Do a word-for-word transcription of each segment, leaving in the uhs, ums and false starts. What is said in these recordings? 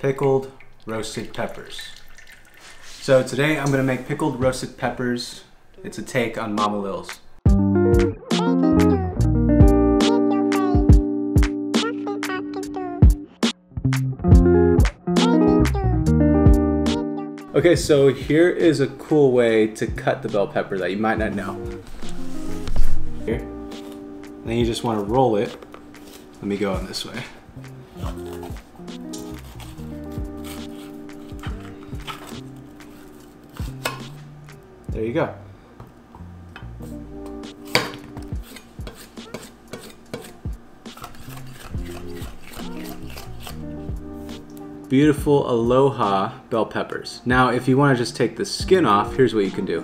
pickled roasted peppers. So today I'm gonna make pickled roasted peppers. It's a take on Mama Lil's. Okay, so here is a cool way to cut the bell pepper that you might not know. Here. And then you just want to roll it. Let me go on this way. There you go. Beautiful Aloha bell peppers. Now, if you want to just take the skin off, here's what you can do.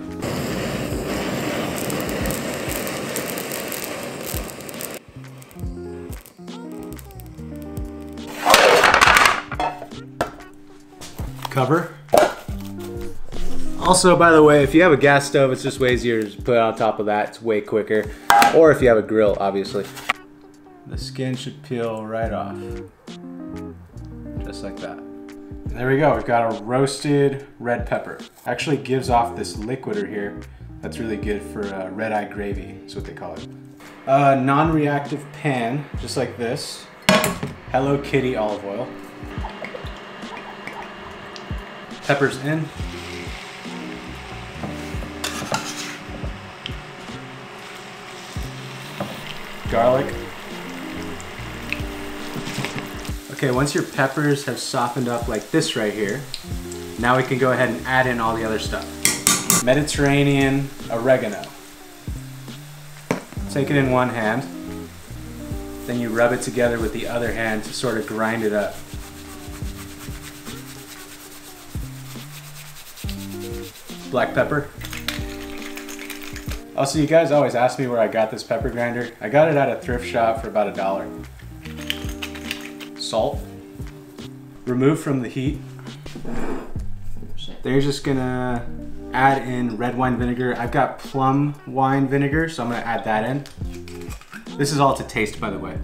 Cover. Also, by the way, if you have a gas stove, it's just way easier to put it on top of that. It's way quicker. Or if you have a grill, obviously. The skin should peel right off. Just like that. And there we go, we've got a roasted red pepper. Actually gives off this liquider here. That's really good for uh, red-eye gravy, is what they call it. A non-reactive pan, just like this. Hello Kitty olive oil. Peppers in. Garlic. Okay, once your peppers have softened up like this right here, now we can go ahead and add in all the other stuff. Mediterranean oregano. Take it in one hand, then you rub it together with the other hand to sort of grind it up. Black pepper. Also, you guys always ask me where I got this pepper grinder. I got it at a thrift shop for about a dollar. Salt, remove from the heat. They're just gonna add in red wine vinegar. I've got plum wine vinegar, so I'm gonna add that in. This is all to taste, by the way.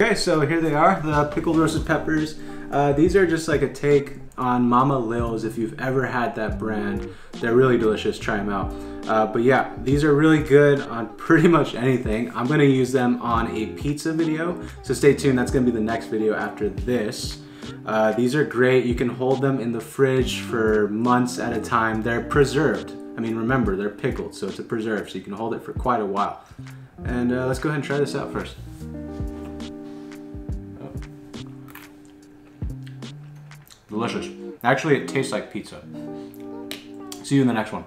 Okay, so here they are, the pickled roasted peppers. Uh, these are just like a take on Mama Lil's if you've ever had that brand. They're really delicious, try them out. Uh, but yeah, these are really good on pretty much anything. I'm gonna use them on a pizza video, so stay tuned, that's gonna be the next video after this. Uh, these are great, you can hold them in the fridge for months at a time. They're preserved. I mean, remember, they're pickled, so it's a preserve, so you can hold it for quite a while. And uh, let's go ahead and try this out first. Delicious. Actually, it tastes like pizza. See you in the next one.